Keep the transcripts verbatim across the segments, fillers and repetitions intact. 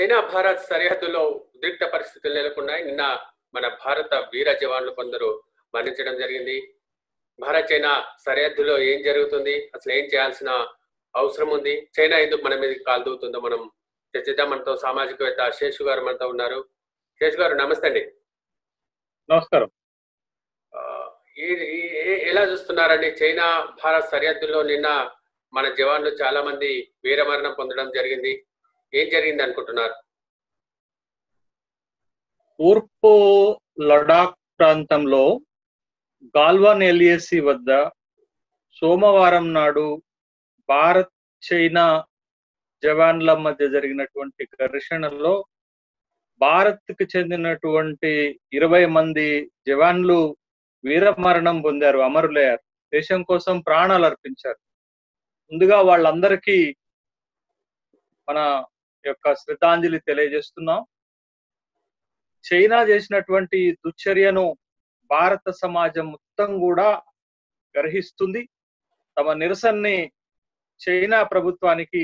China Bharat సరిహద్దులో ఉద్రిక్త పరిస్థితులు నెలకొన్నాయి. నిన్న మన భారత వీర జవాన్లు కొందరు మరణించడం జరిగింది. భారత్ చైనా సరిహద్దులో ఏం జరుగుతుంది, అసలు ఏం చేయాల్సిన అవసరం ఉంది, చైనా ఎందుకు మన మీద కాలు దూతుందో మనం చర్చిద్దాం. మనతో సామాజికవేత్త శేషు గారు మనతో ఉన్నారు. శేషు గారు నమస్తే అండి. నమస్కారం. ఎలా చూస్తున్నారండి చైనా భారత్ సరిహద్దులో నిన్న మన జవాన్లు చాలా మంది వీరమరణం పొందడం జరిగింది, ఏం జరిగింది అనుకుంటున్నారు? తూర్పు లడాక్ ప్రాంతంలో గాల్వాన్ ఎల్ఏసి వద్ద సోమవారం నాడు భారత్ చైనా జవాన్ల మధ్య జరిగినటువంటి ఘర్షణలో భారత్కు చెందినటువంటి ఇరవై మంది జవాన్లు వీరమరణం పొందారు, అమరులయ్యారు, దేశం కోసం ప్రాణాలు అర్పించారు. ముందుగా వాళ్ళందరికీ మన యొక్క శ్రద్ధాంజలి తెలియజేస్తున్నాం. చైనా చేసినటువంటి దుశ్చర్యను భారత సమాజం మొత్తం కూడా గ్రహిస్తుంది. తమ నిరసనని చైనా ప్రభుత్వానికి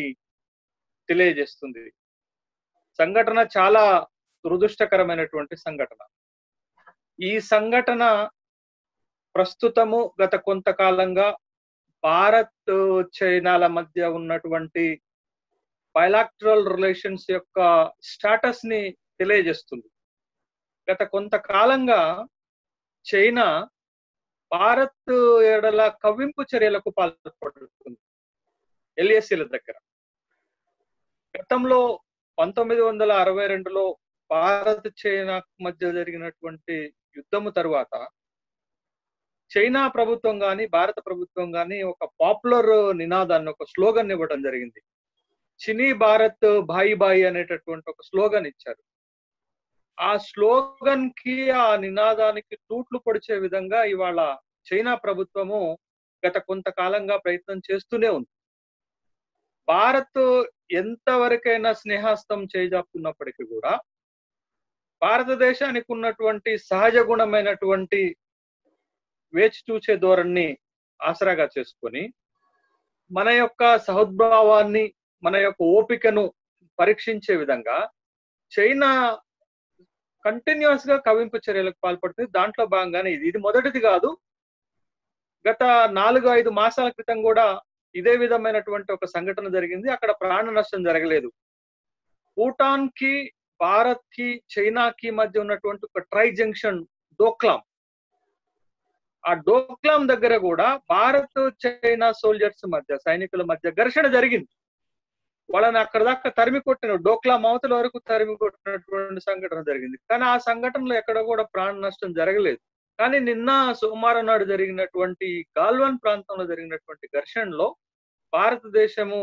తెలియజేస్తుంది. సంఘటన చాలా దురదృష్టకరమైనటువంటి సంఘటన. ఈ సంఘటన ప్రస్తుతము గత కొంతకాలంగా భారత్ చైనాల మధ్య ఉన్నటువంటి బైలాక్టరల్ రిలేషన్స్ యొక్క స్టేటస్ ని తెలియజేస్తుంది. గత కొంతకాలంగా చైనా భారత్ ఎడల కవ్వింపు చర్యలకు పాల్పడుతుంది. ఎల్ఏసీల దగ్గర గతంలో పంతొమ్మిది వందల అరవై రెండులో భారత్ చైనా మధ్య జరిగినటువంటి యుద్ధము తర్వాత చైనా ప్రభుత్వం కానీ భారత ప్రభుత్వం కానీ ఒక పాపులర్ నినాదాన్ని, ఒక స్లోగన్ ఇవ్వడం జరిగింది. చినీ భారత్ భాయి భాయి అనేటటువంటి ఒక స్లోగన్ ఇచ్చారు. ఆ స్లోగన్ కి, ఆ నినాదానికి తూట్లు పొడిచే విధంగా ఇవాళ చైనా ప్రభుత్వము గత కొంతకాలంగా ప్రయత్నం చేస్తూనే ఉంది. భారత్ ఎంతవరకైనా స్నేహాస్తం చేజాపుతున్నప్పటికీ కూడా భారతదేశానికి ఉన్నటువంటి సహజ గుణమైనటువంటి వేచి చూసే ధోరణిని ఆసరాగా చేసుకొని మన యొక్క సహద్భావాన్ని, మన యొక్క ఓపికను పరీక్షించే విధంగా చైనా కంటిన్యూస్ గా కవ్వింపు చర్యలకు పాల్పడుతుంది. దాంట్లో భాగంగానే ఇది ఇది మొదటిది కాదు. గత నాలుగు ఐదు మాసాల క్రితం కూడా ఇదే విధమైనటువంటి ఒక సంఘటన జరిగింది. అక్కడ ప్రాణ నష్టం జరగలేదు. భూటాన్ కి భారత్ కి చైనాకి మధ్య ఉన్నటువంటి ఒక ట్రై జంక్షన్ డోక్లాం, ఆ డోక్లాం దగ్గర కూడా భారత్ చైనా సోల్జర్స్ మధ్య, సైనికుల మధ్య ఘర్షణ జరిగింది. వాళ్ళని అక్కడ దాకా తరిమి కొట్టిన, డోక్లాం అవతల వరకు తరిమి కొట్టినటువంటి సంఘటన జరిగింది. కానీ ఆ సంఘటనలో ఎక్కడ కూడా ప్రాణ నష్టం జరగలేదు. కానీ నిన్న సోమవారం నాడు జరిగినటువంటి గాల్వాన్ ప్రాంతంలో జరిగినటువంటి ఘర్షణలో భారతదేశము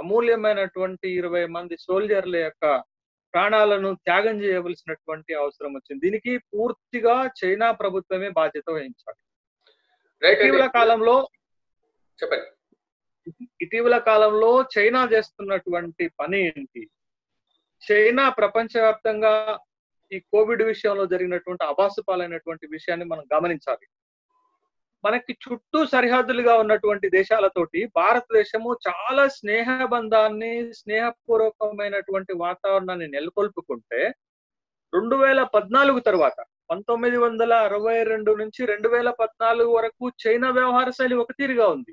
అమూల్యమైనటువంటి ఇరవై మంది సోల్జర్ల యొక్క ప్రాణాలను త్యాగం చేయవలసినటువంటి అవసరం వచ్చింది. దీనికి పూర్తిగా చైనా ప్రభుత్వమే బాధ్యత వహించాలి. ఇటీవల కాలంలో చెప్పండి ఇటీవల కాలంలో చైనా చేస్తున్నటువంటి పని ఏంటి? చైనా ప్రపంచవ్యాప్తంగా ఈ కోవిడ్ విషయంలో జరిగినటువంటి అభాసుపాలైనటువంటి విషయాన్ని మనం గమనించాలి. మనకి చుట్టూ సరిహద్దులుగా ఉన్నటువంటి దేశాలతోటి భారతదేశము చాలా స్నేహబంధాన్ని, స్నేహపూర్వకమైనటువంటి వాతావరణాన్ని నెలకొల్పుకుంటే రెండు వేల పద్నాలుగు తర్వాత పంతొమ్మిది వందల అరవై రెండు నుంచి రెండు వేల పద్నాలుగు వరకు చైనా వ్యవహార శైలి ఒక తీరుగా ఉంది.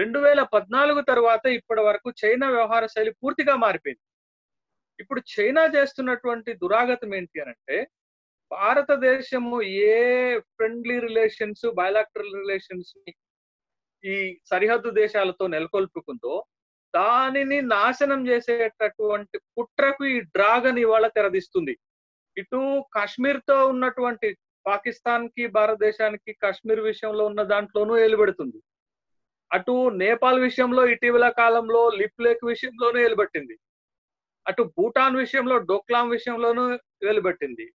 రెండు వేల పద్నాలుగు తర్వాత ఇప్పటి వరకు చైనా వ్యవహార శైలి పూర్తిగా మారిపోయింది. ఇప్పుడు చైనా చేస్తున్నటువంటి దురాగతం ఏంటి అని అంటే, భారతదేశము ఏ ఫ్రెండ్లీ రిలేషన్స్, బయలాక్టరల్ రిలేషన్స్ ఈ సరిహద్దు దేశాలతో నెలకొల్పుకుందో దానిని నాశనం చేసేటటువంటి కుట్రకు ఈ డ్రాగన్ ఇవాళ తెరదిస్తుంది. ఇటు కాశ్మీర్తో ఉన్నటువంటి పాకిస్తాన్కి, భారతదేశానికి కాశ్మీర్ విషయంలో ఉన్న దాంట్లోనూ ఏలుబెడుతుంది. అటు నేపాల్ విషయంలో ఇటీవల కాలంలో లిప్లేక్ విషయంలోనూ ఏలుబెట్టింది. అటు భూటాన్ విషయంలో డోక్లాం విషయంలోనూ ఏలుబెట్టింది.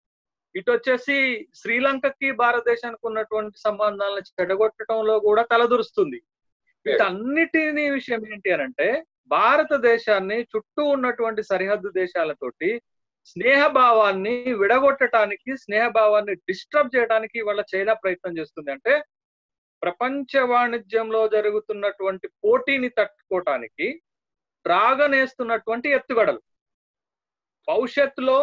ఇటు వచ్చేసి శ్రీలంకకి భారతదేశానికి ఉన్నటువంటి సంబంధాలను చెడగొట్టడంలో కూడా తలదూరుస్తుంది. వీటన్నిటినీ విషయం ఏంటి అని అంటే, భారతదేశాన్ని చుట్టూ ఉన్నటువంటి సరిహద్దు దేశాలతోటి స్నేహభావాన్ని విడగొట్టడానికి, స్నేహభావాన్ని డిస్టర్బ్ చేయడానికి వాళ్ళ చైనా ప్రయత్నం చేస్తుంది. అంటే ప్రపంచ వాణిజ్యంలో జరుగుతున్నటువంటి పోటీని తట్టుకోవటానికి డ్రాగన్ వేస్తున్నటువంటి ఎత్తుగడలు. భవిష్యత్తులో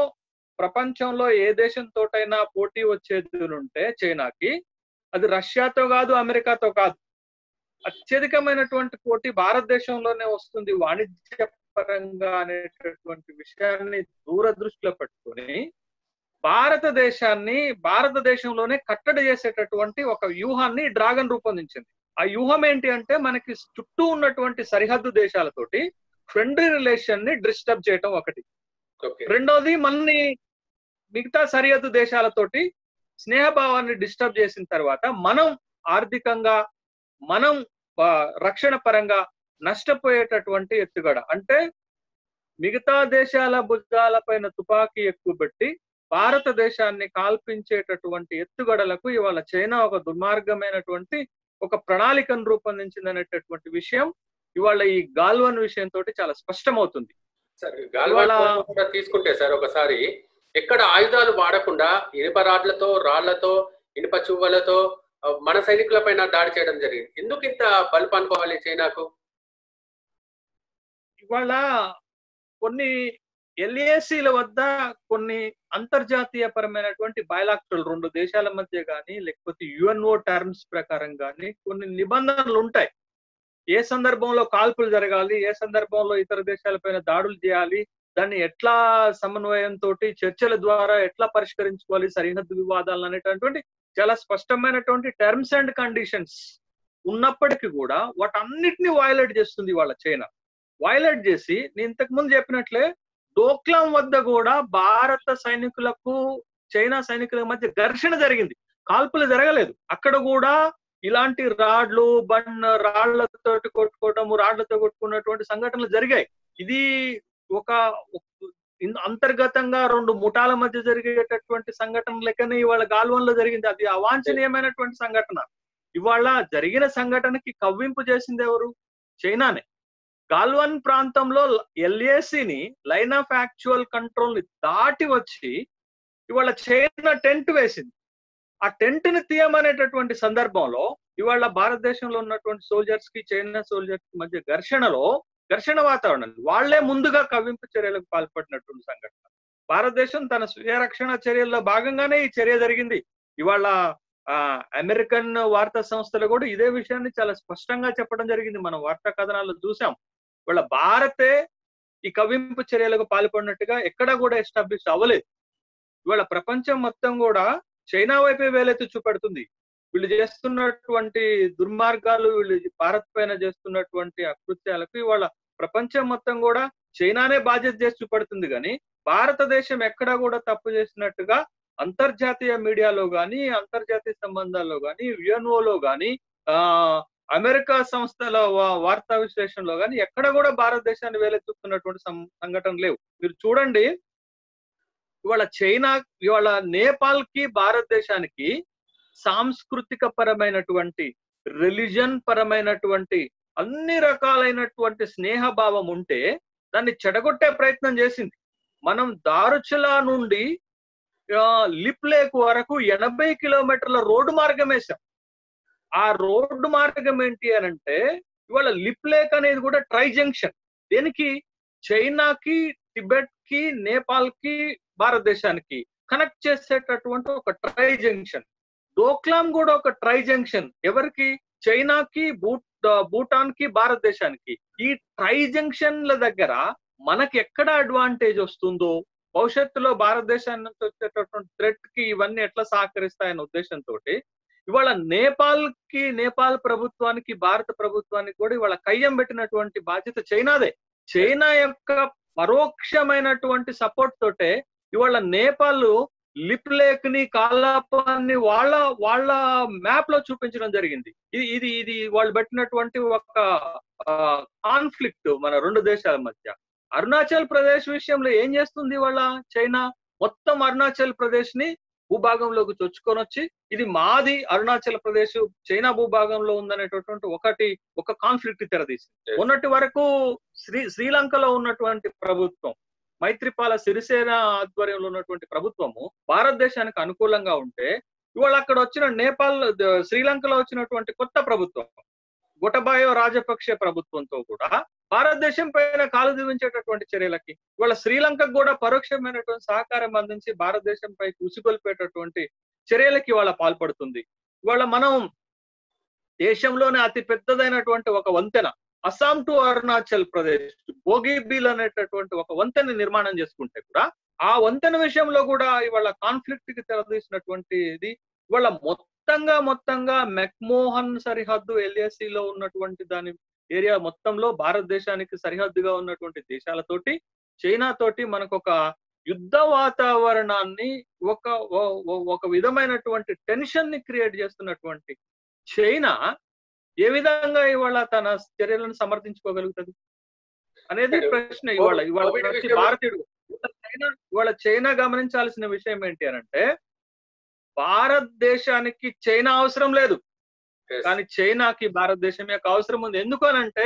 ప్రపంచంలో ఏ దేశంతోటైనా పోటీ వచ్చేదిలుంటే చైనాకి అది రష్యాతో కాదు అమెరికాతో కాదు అత్యధికమైనటువంటి పోటీ భారతదేశంలోనే వస్తుంది వాణిజ్యపరంగా అనేటటువంటి విషయాన్ని దూరదృష్టిలో పెట్టుకొని భారతదేశాన్ని భారతదేశంలోనే కట్టడి చేసేటటువంటి ఒక వ్యూహాన్ని డ్రాగన్ రూపొందించింది ఆ వ్యూహం ఏంటి అంటే మనకి చుట్టూ ఉన్నటువంటి సరిహద్దు దేశాలతోటి ఫ్రెండ్లీ రిలేషన్ ని డిస్టర్బ్ చేయడం ఒకటి రెండోది మనని మిగతా సరిహద్దు దేశాలతోటి స్నేహభావాన్ని డిస్టర్బ్ చేసిన తర్వాత మనం ఆర్థికంగా మనం రక్షణ పరంగా నష్టపోయేటటువంటి ఎత్తుగడ అంటే మిగతా దేశాల భుజాలపైన తుపాకీ ఎక్కువ పెట్టి భారతదేశాన్ని కాల్పించేటటువంటి ఎత్తుగడలకు ఇవాళ చైనా ఒక దుర్మార్గమైనటువంటి ఒక ప్రణాళికను రూపొందించిందనేటటువంటి విషయం ఇవాళ ఈ గాల్వాన్ విషయంతో చాలా స్పష్టమవుతుంది సార్. గాల్వాన్ కూడా తీసుకుంటే సార్ ఒకసారి ఎక్కడ ఆయుధాలు వాడకుండా ఇనుప రాడ్లతో రాళ్లతో ఇనుప చువ్వలతో మన సైనికులపైన దాడి చేయడం జరిగింది. ఎందుకు ఇంత బలుపు అనుకోవాలి చైనాకు? ఇవాళ కొన్ని ఎల్ఏసీల వద్ద కొన్ని అంతర్జాతీయ పరమైనటువంటి బయలాక్టరల్ రెండు దేశాల మధ్య కానీ లేకపోతే యుఎన్ఓ టర్మ్స్ ప్రకారం కానీ కొన్ని నిబంధనలు ఉంటాయి. ఏ సందర్భంలో కాల్పులు జరగాలి, ఏ సందర్భంలో ఇతర దేశాలపైన దాడులు చేయాలి, దాన్ని ఎట్లా సమన్వయంతో చర్చల ద్వారా ఎట్లా పరిష్కరించుకోవాలి సరిహద్దు వివాదాలను అనేటటువంటి చాలా స్పష్టమైనటువంటి టర్మ్స్ అండ్ కండిషన్స్ ఉన్నప్పటికీ కూడా వాటన్నిటిని వయలేట్ చేస్తుంది వాళ్ళ చైనా. వయలేట్ చేసి నేను ఇంతకు ముందు చెప్పినట్లే డోక్లాం వద్ద కూడా భారత సైనికులకు చైనా సైనికుల మధ్య ఘర్షణ జరిగింది, కాల్పులు జరగలేదు. అక్కడ కూడా ఇలాంటి రాడ్లు బన్ రాళ్లతో కొట్టుకోవటము రాళ్లతో కొట్టుకున్నటువంటి సంఘటనలు జరిగాయి. ఇది ఒక అంతర్గతంగా రెండు ముఠాల మధ్య జరిగేటటువంటి సంఘటన లెక్కనే ఇవాళ గాల్వాన్ లో జరిగింది. అది అవాంఛనీయమైనటువంటి సంఘటన. ఇవాళ జరిగిన సంఘటనకి కవ్వింపు చేసింది ఎవరు? చైనానే. గాల్వాన్ ప్రాంతంలో ఎల్ఏసిని లైన్ ఆఫ్ యాక్చువల్ కంట్రోల్ ని దాటి వచ్చి ఇవాళ చైనా టెంట్ వేసింది. ఆ టెంట్ ని తీయమనేటటువంటి సందర్భంలో ఇవాళ భారతదేశంలో ఉన్నటువంటి సోల్జర్స్ కి చైనా సోల్జర్స్ కి మధ్య ఘర్షణలో ఘర్షణ వాతావరణం వాళ్లే ముందుగా కవ్వింపు చర్యలకు పాల్పడినటువంటి సంఘటన. భారతదేశం తన స్వీయ రక్షణ చర్యల్లో భాగంగానే ఈ చర్య జరిగింది. ఇవాళ అమెరికన్ వార్తా సంస్థలు కూడా ఇదే విషయాన్ని చాలా స్పష్టంగా చెప్పడం జరిగింది. మనం వార్తా కథనాల్లో చూసాం. ఇవాళ భారతే ఈ కవ్వింపు చర్యలకు పాల్పడినట్టుగా ఎక్కడా కూడా ఎస్టాబ్లిష్ అవ్వలేదు. ఇవాళ ప్రపంచం మొత్తం కూడా చైనా వైపే వేలైతే చూపెడుతుంది. వీళ్ళు చేస్తున్నటువంటి దుర్మార్గాలు, వీళ్ళు భారత్ పైన చేస్తున్నటువంటి అకృత్యాలకు ఇవాళ ప్రపంచం మొత్తం కూడా చైనానే బాధ్యత చేసి చూపెడుతుంది. కానీ భారతదేశం ఎక్కడా కూడా తప్పు చేసినట్టుగా అంతర్జాతీయ మీడియాలో కానీ అంతర్జాతీయ సంబంధాల్లో కానీ యుఎన్ఓలో కానీ ఆ అమెరికా సంస్థల వార్తా విశ్లేషణలో కానీ ఎక్కడ కూడా భారతదేశాన్ని వేలెత్తుతున్నటువంటి సంఘటన లేవు. మీరు చూడండి, ఇవాళ చైనా ఇవాళ నేపాల్ కి భారతదేశానికి సాంస్కృతిక పరమైనటువంటి రిలీజన్ పరమైనటువంటి అన్ని రకాలైనటువంటి స్నేహభావం ఉంటే దాన్ని చెడగొట్టే ప్రయత్నం చేసింది. మనం దారుచలా నుండి లిప్ లేక్ వరకు ఎనభై కిలోమీటర్ల రోడ్డు మార్గం వేసాం. ఆ రోడ్డు మార్గం ఏంటి అని అంటే ఇవాళ లిప్ లేక్ అనేది కూడా ట్రై జంక్షన్. దీనికి చైనాకి టిబెట్ కి నేపాల్ కి భారతదేశానికి కనెక్ట్ చేసేటటువంటి ఒక ట్రై జంక్షన్. డోక్లాం కూడా ఒక ట్రై జంక్షన్. ఎవరికి? చైనాకి భూటాన్ కి భారతదేశానికి. ఈ ట్రై జంక్షన్ల దగ్గర మనకి ఎక్కడ అడ్వాంటేజ్ వస్తుందో భవిష్యత్తులో భారతదేశాన్ని నుంచి వచ్చేటటువంటి థ్రెట్ కి ఇవన్నీ ఎట్లా సహకరిస్తాయనే ఉద్దేశంతో ఇవాళ నేపాల్ కి నేపాల్ ప్రభుత్వానికి భారత ప్రభుత్వానికి కూడా ఇవాళ కయ్యం పెట్టినటువంటి బాధ్యత చైనాదే. చైనా యొక్క పరోక్షమైనటువంటి సపోర్ట్ తోటే ఇవాళ నేపాల్ లిప్ లేక్ ని కాలాపాన్ని వాళ్ళ వాళ్ళ మ్యాప్ లో చూపించడం జరిగింది. ఇది ఇది ఇది వాళ్ళు పెట్టినటువంటి ఒక కాన్ఫ్లిక్ట్ మన రెండు దేశాల మధ్య. అరుణాచల్ ప్రదేశ్ విషయంలో ఏం చేస్తుంది ఇవాళ చైనా? మొత్తం అరుణాచల్ ప్రదేశ్ ని భూభాగంలోకి చొచ్చుకొని వచ్చి ఇది మాది అరుణాచల్ ప్రదేశ్ చైనా భూభాగంలో ఉందనేటటువంటి ఒకటి ఒక కాన్ఫ్లిక్ట్ తెరదీసి ఉన్నటి వరకు శ్రీ శ్రీలంకలో ఉన్నటువంటి ప్రభుత్వం మైత్రిపాల సిరిసేన ఆధ్వర్యంలో ఉన్నటువంటి ప్రభుత్వము భారతదేశానికి అనుకూలంగా ఉంటే ఇవాళ అక్కడ వచ్చిన నేపాల్ శ్రీలంకలో వచ్చినటువంటి కొత్త ప్రభుత్వం గొటబాయో రాజపక్షే ప్రభుత్వంతో కూడా భారతదేశం పైన కాలు దించేటటువంటి చర్యలకి ఇవాళ శ్రీలంకకు కూడా పరోక్షమైనటువంటి సహకారం అందించి భారతదేశంపై కూసికొల్పేటటువంటి చర్యలకి ఇవాళ పాల్పడుతుంది. ఇవాళ మనం దేశంలోనే అతి పెద్దదైనటువంటి ఒక వంతెన అస్సాం టు అరుణాచల్ ప్రదేశ్ బోగీబీల్ అనేటటువంటి ఒక వంతెన నిర్మాణం చేసుకుంటే కూడా ఆ వంతెన విషయంలో కూడా ఇవాళ కాన్ఫ్లిక్ట్ కి తెరదీసినటువంటిది ఇవాళ మొత్తంగా మొత్తంగా మెక్మోహన్ సరిహద్దు ఎల్ఏసీలో ఉన్నటువంటి దాని ఏరియా మొత్తంలో భారతదేశానికి సరిహద్దుగా ఉన్నటువంటి దేశాలతోటి చైనాతోటి మనకు ఒక యుద్ధ వాతావరణాన్ని ఒక ఒక విధమైనటువంటి టెన్షన్ ని క్రియేట్ చేస్తున్నటువంటి చైనా ఏ విధంగా ఇవాళ తన చర్యలను సమర్థించుకోగలుగుతుంది అనేది ప్రశ్న. ఇవాళ ఇవాళ భారతీయుడు చైనా ఇవాళ చైనా గమనించాల్సిన విషయం ఏంటి అంటే భారతదేశానికి చైనా అవసరం లేదు, కానీ చైనాకి భారతదేశం యొక్క అవసరం ఉంది. ఎందుకనంటే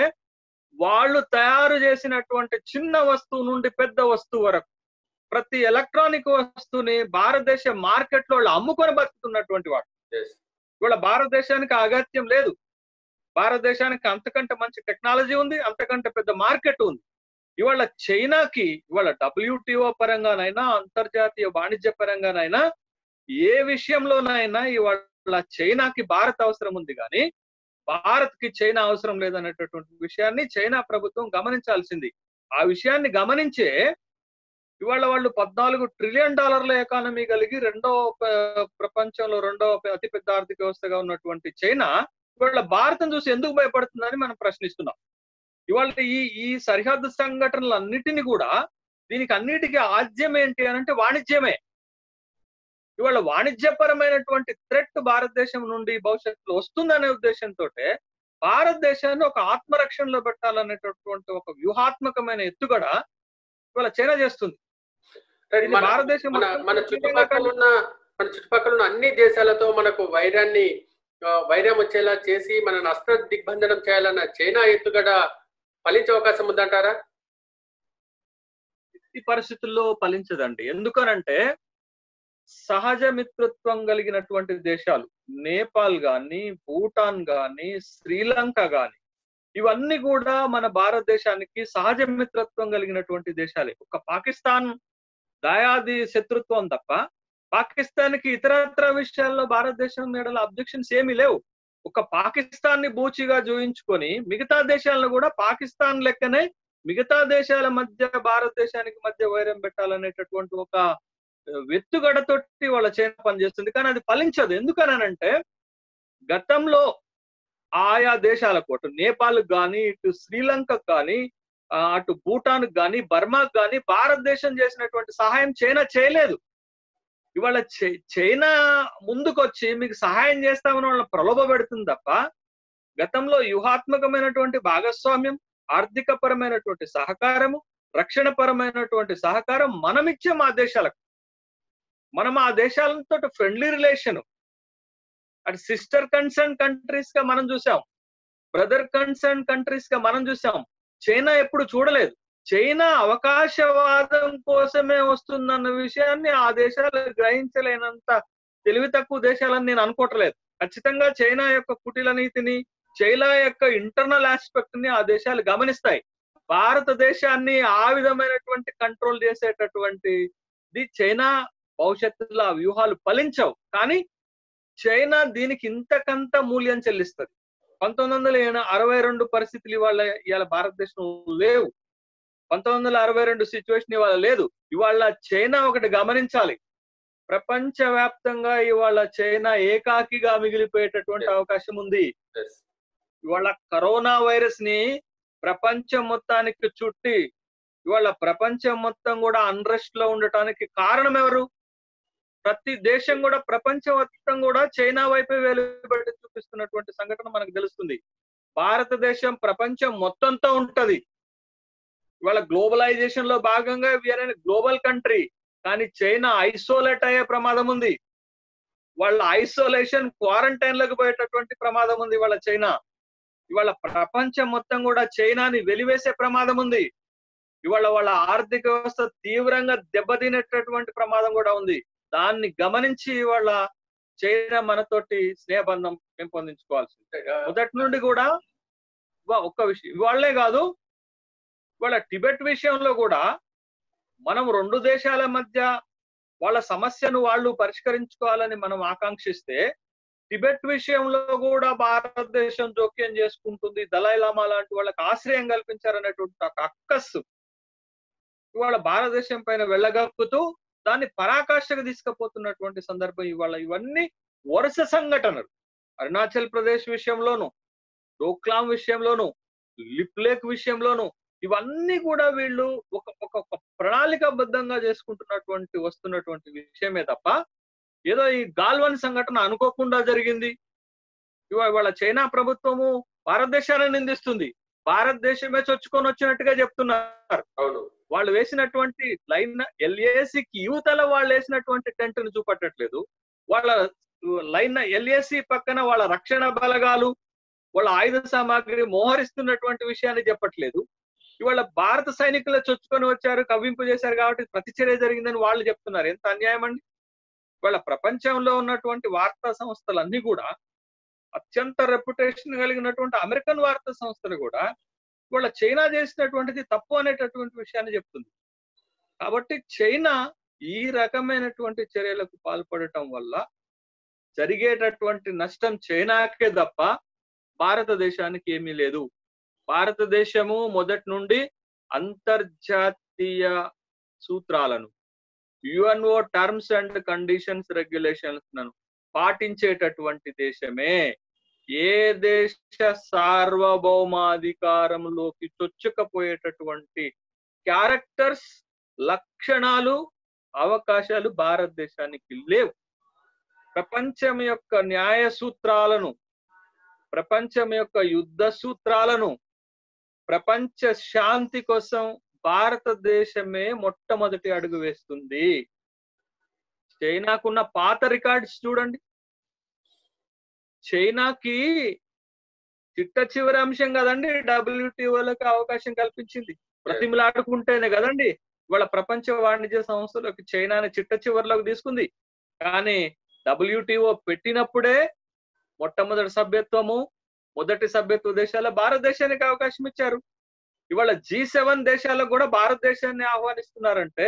వాళ్ళు తయారు చేసినటువంటి చిన్న వస్తువు నుండి పెద్ద వస్తువు వరకు ప్రతి ఎలక్ట్రానిక్ వస్తువుని భారతదేశ మార్కెట్ లో వాళ్ళు అమ్ముకొని బతుకుతున్నటువంటి వాడు. ఇవాళ భారతదేశానికి అగత్యం లేదు, భారతదేశానికి అంతకంటే మంచి టెక్నాలజీ ఉంది, అంతకంటే పెద్ద మార్కెట్ ఉంది. ఇవాళ చైనాకి ఇవాళ డబ్ల్యూటీఓ పరంగానైనా అంతర్జాతీయ వాణిజ్య పరంగానైనా ఏ విషయంలోనైనా ఇవాళ చైనాకి భారత్ అవసరం ఉంది, కానీ భారత్ కి చైనా అవసరం లేదనేటటువంటి విషయాన్ని చైనా ప్రభుత్వం గమనించాల్సింది. ఆ విషయాన్ని గమనించే ఇవాళ వాళ్ళు పద్నాలుగు ట్రిలియన్ డాలర్ల ఎకానమీ కలిగి రెండో ప్రపంచంలో రెండో అతిపెద్ద ఆర్థిక వ్యవస్థగా ఉన్నటువంటి చైనా ఇవాళ భారతం చూసి ఎందుకు భయపడుతుందని మనం ప్రశ్నిస్తున్నాం. ఇవాళ ఈ ఈ సరిహద్దు సంఘటనలన్నిటిని కూడా దీనికి అన్నిటికీ ఆజ్యం ఏంటి అని అంటే వాణిజ్యమే. ఇవాళ వాణిజ్యపరమైనటువంటి థ్రెట్ భారతదేశం నుండి భవిష్యత్తులో వస్తుందనే ఉద్దేశంతో భారతదేశాన్ని ఒక ఆత్మరక్షణలో పెట్టాలనేటటువంటి ఒక వ్యూహాత్మకమైన ఎత్తుగడ ఇవాళ చైనా చేస్తుంది. భారతదేశం మన చుట్టుపక్కల ఉన్న మన చుట్టుపక్కల ఉన్న అన్ని దేశాలతో మనకు వైరాన్ని వైరం వచ్చేలా చేసి మనల్ని అస్త్ర దిగ్బంధనం చేయాలన్న చైనా ఎత్తుగడ ఫలించే అవకాశం ఉందంటారా? ఈ పరిస్థితుల్లో ఫలించదండి. ఎందుకనంటే సహజ మిత్రత్వం కలిగినటువంటి దేశాలు నేపాల్ గాని భూటాన్ గాని శ్రీలంక గాని ఇవన్నీ కూడా మన భారతదేశానికి సహజ మిత్రత్వం కలిగినటువంటి దేశాలే. ఒక పాకిస్తాన్ దాయాది శత్రుత్వం తప్ప పాకిస్తాన్కి ఇతరత్ర విషయాల్లో భారతదేశం ఎడల అబ్జెక్షన్స్ ఏమీ లేవు. ఒక పాకిస్తాన్ ని బూచిగా జూయించుకొని మిగతా దేశాలను కూడా పాకిస్తాన్ లెక్కనే మిగతా దేశాల మధ్య భారతదేశానికి మధ్య వైరం పెట్టాలనేటటువంటి ఒక వెత్తుగడతోటి వాళ్ళ చైనా పనిచేస్తుంది, కానీ అది ఫలించదు. ఎందుకనంటే గతంలో ఆయా దేశాలకు అటు నేపాల్కి కానీ ఇటు శ్రీలంకకు కానీ అటు భూటాన్కి కానీ బర్మాకు కానీ భారతదేశం చేసినటువంటి సహాయం చైనా చేయలేదు. ఇవాళ చైనా ముందుకొచ్చి మీకు సహాయం చేస్తామని వాళ్ళని ప్రలోభ పెడుతుంది తప్ప గతంలో వ్యూహాత్మకమైనటువంటి భాగస్వామ్యం, ఆర్థిక పరమైనటువంటి సహకారము, రక్షణ పరమైనటువంటి సహకారం మనమిచ్చే మా దేశాలకు, మనం ఆ దేశాలతో ఫ్రెండ్లీ రిలేషన్ అటు సిస్టర్ కన్సర్న్ కంట్రీస్ గా మనం చూసాం, బ్రదర్ కన్సర్న్ కంట్రీస్ గా మనం చూసాం. చైనా ఎప్పుడు చూడలేదు. చైనా అవకాశవాదం కోసమే వస్తుందన్న విషయాన్ని ఆ దేశాలు గ్రహించలేనంత తెలివి తక్కువ దేశాలని నేను అనుకోవట్లేదు. ఖచ్చితంగా చైనా యొక్క కుటిల నీతిని, చైనా యొక్క ఇంటర్నల్ ఆస్పెక్ట్ ని ఆ దేశాలు గమనిస్తాయి. భారతదేశాన్ని ఆ విధమైనటువంటి కంట్రోల్ చేసేటటువంటిది చైనా భవిష్యత్తులో ఆ వ్యూహాలు ఫలించవు, కానీ చైనా దీనికి ఇంతకంత మూల్యం చెల్లిస్తుంది. పంతొమ్మిది వందల అరవై రెండు పరిస్థితులు ఇవాళ ఇవాళ భారతదేశంలో లేవు. పంతొమ్మిది వందల అరవై రెండు సిచ్యువేషన్ ఇవాళ లేదు. ఇవాళ చైనా ఒకటి గమనించాలి, ప్రపంచవ్యాప్తంగా ఇవాళ చైనా ఏకాకిగా మిగిలిపోయేటటువంటి అవకాశం ఉంది. ఇవాళ కరోనా వైరస్ ని ప్రపంచం మొత్తానికి చుట్టి ఇవాళ ప్రపంచం మొత్తం కూడా అన్రెస్ట్ లో ఉండటానికి కారణం ఎవరు? ప్రతి దేశం కూడా ప్రపంచం మొత్తం కూడా చైనా వైపే వెలుబడి చూపిస్తున్నటువంటి సంఘటన మనకు తెలుస్తుంది. భారతదేశం ప్రపంచం మొత్తంతో ఉంటది. ఇవాళ గ్లోబలైజేషన్ లో భాగంగా వీఆర్ ఏ గ్లోబల్ కంట్రీ, కానీ చైనా ఐసోలేట్ అయ్యే ప్రమాదం ఉంది. వాళ్ళ ఐసోలేషన్ క్వారంటైన్ లకు పోయేటటువంటి ప్రమాదం ఉంది. ఇవాళ చైనా ఇవాళ ప్రపంచం మొత్తం కూడా చైనాని వెలివేసే ప్రమాదం ఉంది. ఇవాళ వాళ్ళ ఆర్థిక వ్యవస్థ తీవ్రంగా దెబ్బతినేటటువంటి ప్రమాదం కూడా ఉంది. దాన్ని గమనించి ఇవాళ చైనా మనతోటి స్నేహబంధం పెంపొందించుకోవాల్సింది. మొదటి నుండి కూడా ఒక్క విషయం ఇవాళ్లే కాదు ఒకవేళ టిబెట్ విషయంలో కూడా మనం రెండు దేశాల మధ్య వాళ్ళ సమస్యను వాళ్ళు పరిష్కరించుకోవాలని మనం ఆకాంక్షిస్తే టిబెట్ విషయంలో కూడా భారతదేశం జోక్యం చేసుకుంటుంది. దలై లామా లాంటి వాళ్ళకి ఆశ్రయం కల్పించారనేటువంటి అక్కస్సు ఇవాళ భారతదేశం పైన వెళ్ళగక్కుతూ దాన్ని పరాకాష్ఠకు తీసుకుపోతున్నటువంటి సందర్భం ఇవాళ. ఇవన్నీ వరుస సంఘటనలు. అరుణాచల్ ప్రదేశ్ విషయంలోను, డోక్లాం విషయంలోను, లిప్లేక్ విషయంలోను ఇవన్నీ కూడా వీళ్ళు ఒక ఒక ప్రణాళికాబద్ధంగా చేసుకుంటున్నటువంటి వస్తున్నటువంటి విషయమే తప్ప ఏదో ఈ గాల్వన్ సంఘటన అనుకోకుండా జరిగింది. ఇవాళ ఇవాళ చైనా ప్రభుత్వము భారతదేశాన్ని నిందిస్తుంది, భారతదేశమే చొచ్చుకొని వచ్చినట్టుగా చెప్తున్నారు. అవును, వాళ్ళు వేసినటువంటి లైన్ ఎల్ఏసికి యువతల వాళ్ళు వేసినటువంటి టెంట్ ను చూపట్టట్లేదు. వాళ్ళ లైన్ ఎల్ఏసి పక్కన వాళ్ళ రక్షణ బలగాలు వాళ్ళ ఆయుధ సామాగ్రి మోహరిస్తున్నటువంటి విషయాన్ని చెప్పట్లేదు. ఇవాళ భారత సైనికులు చొచ్చుకొని వచ్చారు, కవ్వింపు చేశారు కాబట్టి ప్రతిచర్య జరిగిందని వాళ్ళు చెప్తున్నారు. ఎంత అన్యాయం అండి. ఇవాళ ప్రపంచంలో ఉన్నటువంటి వార్తా సంస్థలన్నీ కూడా అత్యంత రెప్యుటేషన్ కలిగినటువంటి అమెరికన్ వార్తా సంస్థలు కూడా ఇవాళ చైనా చేసినటువంటిది తప్పు అనేటటువంటి విషయాన్ని చెప్తుంది. కాబట్టి చైనా ఈ రకమైనటువంటి చర్యలకు పాల్పడటం వల్ల జరిగేటటువంటి నష్టం చైనాకే తప్ప భారతదేశానికి ఏమీ లేదు. భారతదేశము మొదటి నుండి అంతర్జాతీయ సూత్రాలను, యుఎన్ఓ టర్మ్స్ అండ్ కండిషన్స్ రెగ్యులేషన్స్ను పాటించేటటువంటి దేశమే. ఏ దేశ సార్వభౌమాధికారంలోకి చొచ్చుకపోయేటటువంటి క్యారెక్టర్స్, లక్షణాలు, అవకాశాలు భారతదేశానికి లేవు. ప్రపంచం యొక్క న్యాయ సూత్రాలను, ప్రపంచం యొక్క యుద్ధ సూత్రాలను, ప్రపంచ శాంతి కోసం భారతదేశమే మొట్టమొదటి అడుగు వేస్తుంది. చైనాకున్న పాత రికార్డ్స్ చూడండి. చైనాకి చిట్ట చివరి అంశం కదండి డబ్ల్యూటీఓలకు అవకాశం కల్పించింది, ప్రతిమలాడుకుంటేనే కదండి ఇవాళ ప్రపంచ వాణిజ్య సంస్థలోకి చైనాని చిట్ట చివరిలోకి తీసుకుంది. కానీ డబ్ల్యూటీఓ పెట్టినప్పుడే మొట్టమొదటి సభ్యత్వము, మొదటి సభ్యత్వ దేశాల భారతదేశానికి అవకాశం ఇచ్చారు. ఇవాళ జీ సెవెన్ దేశాలకు కూడా భారతదేశాన్ని ఆహ్వానిస్తున్నారంటే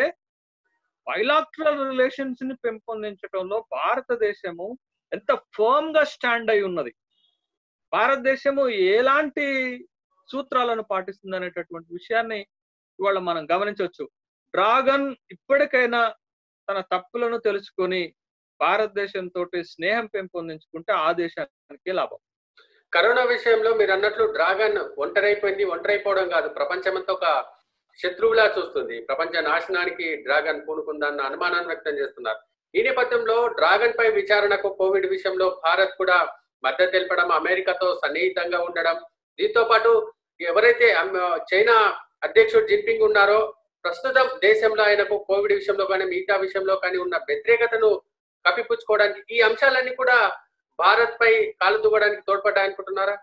బైలాటరల్ రిలేషన్స్ ని పెంపొందించడంలో భారతదేశము ఎంత ఫర్మ్ గా స్టాండ్ అయి ఉన్నది, భారతదేశము ఎలాంటి సూత్రాలను పాటిస్తుంది అనేటటువంటి విషయాన్ని ఇవాళ మనం గమనించవచ్చు. డ్రాగన్ ఇప్పటికైనా తన తప్పులను తెలుసుకొని భారతదేశంతో స్నేహం పెంపొందించుకుంటే ఆ దేశానికి లాభం. కరోనా విషయంలో మీరు అన్నట్లు డ్రాగన్ ఒంటరైపోయింది. ఒంటరైపోవడం కాదు, ప్రపంచమంతా ఒక శత్రువులా చూస్తుంది. ప్రపంచ నాశనానికి డ్రాగన్ పూనుకుందన్న అనుమానాన్ని వ్యక్తం చేస్తున్నారు. ఈ నేపథ్యంలో డ్రాగన్ పై విచారణకు కోవిడ్ విషయంలో భారత్ కూడా మద్దతు తెలపడం, అమెరికాతో సన్నిహితంగా ఉండడం, దీంతో పాటు ఎవరైతే చైనా అధ్యక్షుడు జిన్పింగ్ ఉన్నారో ప్రస్తుతం దేశంలో ఆయనకు కోవిడ్ విషయంలో కానీ మిగతా విషయంలో కానీ ఉన్న వ్యతిరేకతను కప్పిపుచ్చుకోవడానికి ఈ అంశాలన్నీ కూడా భారత్ పై కాలు దువ్వడానికి తోడ్పడ్డాయనుకుంటున్నారా?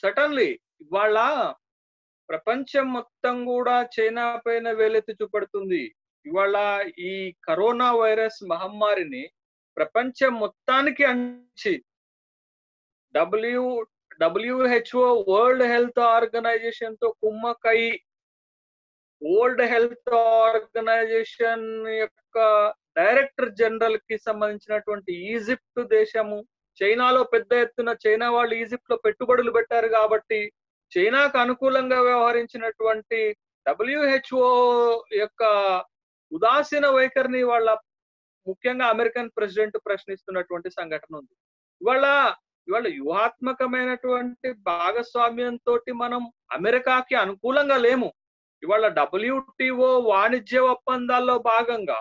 సటన్లీ ఇవాళ ప్రపంచం మొత్తం కూడా చైనా పైన వేలెత్తి చూపడుతుంది. ఇవాళ ఈ కరోనా వైరస్ మహమ్మారిని ప్రపంచం మొత్తానికి అంచి W WHO world health organisation తో కుమ్మక్కయి వరల్డ్ హెల్త్ ఆర్గనైజేషన్ యొక్క డైరెక్టర్ జనరల్ కి సంబంధించినటువంటి ఈజిప్ట్ దేశము చైనాలో పెద్ద ఎత్తున చైనా వాళ్ళు ఈజిప్ట్ లో పెట్టుబడులు పెట్టారు కాబట్టి చైనాకు అనుకూలంగా వ్యవహరించినటువంటి డబ్ల్యూహెచ్ఓ యొక్క ఉదాసీన వైఖరిని వాళ్ళ ముఖ్యంగా అమెరికన్ ప్రెసిడెంట్ ప్రశ్నిస్తున్నటువంటి సంఘటన ఉంది. ఇవాళ ఇవాళ వ్యూహాత్మకమైనటువంటి భాగస్వామ్యంతో మనం అమెరికాకి అనుకూలంగా లేము. ఇవాళ డబ్ల్యూటీఓ వాణిజ్య ఒప్పందాల్లో భాగంగా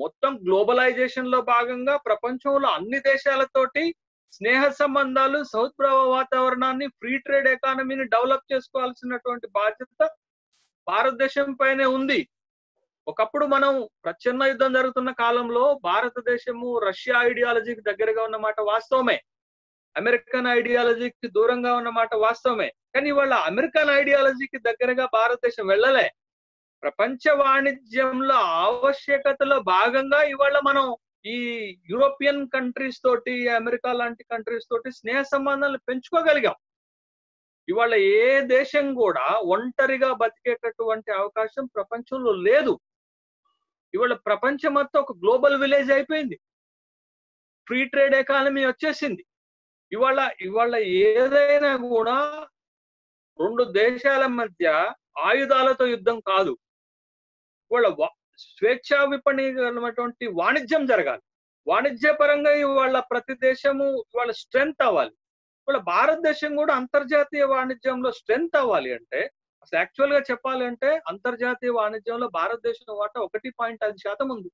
మొత్తం గ్లోబలైజేషన్ లో భాగంగా ప్రపంచంలో అన్ని దేశాలతోటి స్నేహ సంబంధాలు, సౌద్భవ వాతావరణాన్ని, ఫ్రీ ట్రేడ్ ఎకానమీని డెవలప్ చేసుకోవాల్సినటువంటి బాధ్యత భారతదేశం పైనే ఉంది. ఒకప్పుడు మనం ప్రచ్ఛన్న యుద్ధం జరుగుతున్న కాలంలో భారతదేశము రష్యా ఐడియాలజీకి దగ్గరగా ఉన్నమాట వాస్తవమే, అమెరికన్ ఐడియాలజీకి దూరంగా ఉన్నమాట వాస్తవమే. కానీ ఇవాళ అమెరికన్ ఐడియాలజీకి దగ్గరగా భారతదేశం వెళ్ళలే. ప్రపంచ వాణిజ్యంలో ఆవశ్యకతలో భాగంగా ఇవాళ మనం ఈ యూరోపియన్ కంట్రీస్ తోటి, అమెరికా లాంటి కంట్రీస్ తోటి స్నేహ సంబంధాలను పెంచుకోగలిగాం. ఇవాళ ఏ దేశం కూడా ఒంటరిగా బతికేటటువంటి అవకాశం ప్రపంచంలో లేదు। ఇవాళ ప్రపంచం అంతా ఒక గ్లోబల్ విలేజ్ అయిపోయింది, ఫ్రీ ట్రేడ్ ఎకానమీ వచ్చేసింది। ఇవాళ ఇవాళ ఏదైనా కూడా రెండు దేశాల మధ్య ఆయుధాలతో యుద్ధం కాదు, ఇవాళ స్వేచ్ఛా విపణిటువంటి వాణిజ్యం జరగాలి। వాణిజ్యపరంగా ఇవాళ ప్రతి దేశము ఇవాళ స్ట్రెంత్ అవ్వాలి। ఇవాళ భారతదేశం కూడా అంతర్జాతీయ వాణిజ్యంలో స్ట్రెంత్ అవ్వాలి అంటే అసలు యాక్చువల్గా చెప్పాలంటే అంతర్జాతీయ వాణిజ్యంలో భారతదేశం వాటా ఒకటి పాయింట్ ఐదు శాతం ఉంది,